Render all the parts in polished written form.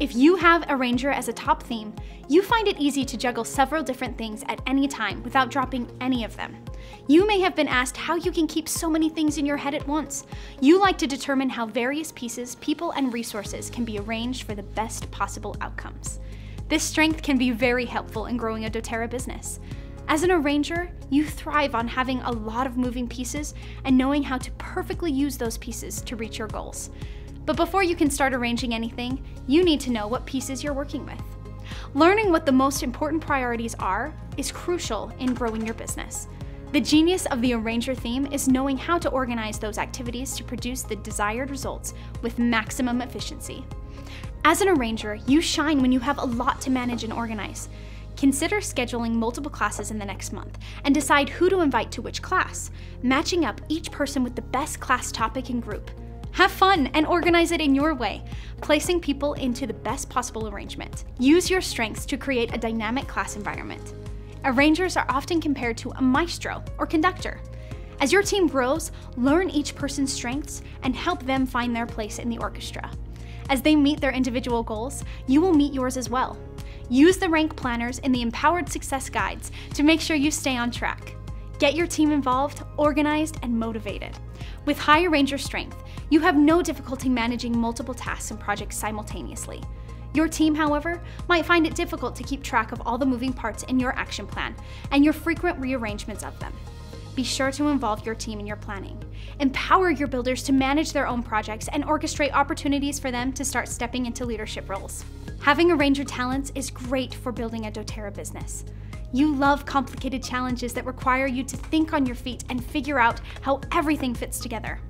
If you have Arranger as a top theme, you find it easy to juggle several different things at any time without dropping any of them. You may have been asked how you can keep so many things in your head at once. You like to determine how various pieces, people, and resources can be arranged for the best possible outcomes. This strength can be very helpful in growing a doTERRA business. As an arranger, you thrive on having a lot of moving pieces and knowing how to perfectly use those pieces to reach your goals. But before you can start arranging anything, you need to know what pieces you're working with. Learning what the most important priorities are is crucial in growing your business. The genius of the Arranger theme is knowing how to organize those activities to produce the desired results with maximum efficiency. As an arranger, you shine when you have a lot to manage and organize. Consider scheduling multiple classes in the next month and decide who to invite to which class, matching up each person with the best class topic and group. Have fun and organize it in your way, placing people into the best possible arrangement. Use your strengths to create a dynamic class environment. Arrangers are often compared to a maestro or conductor. As your team grows, learn each person's strengths and help them find their place in the orchestra. As they meet their individual goals, you will meet yours as well. Use the Rank Planners in the Empowered Success Guides to make sure you stay on track. Get your team involved, organized, and motivated. With high Arranger strength, you have no difficulty managing multiple tasks and projects simultaneously. Your team, however, might find it difficult to keep track of all the moving parts in your action plan and your frequent rearrangements of them. Be sure to involve your team in your planning. Empower your builders to manage their own projects and orchestrate opportunities for them to start stepping into leadership roles. Having Arranger talents is great for building a doTERRA business. You love complicated challenges that require you to think on your feet and figure out how everything fits together.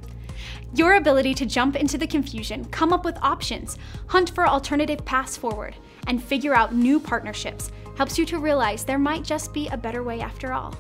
Your ability to jump into the confusion, come up with options, hunt for alternative paths forward, and figure out new partnerships helps you to realize there might just be a better way after all.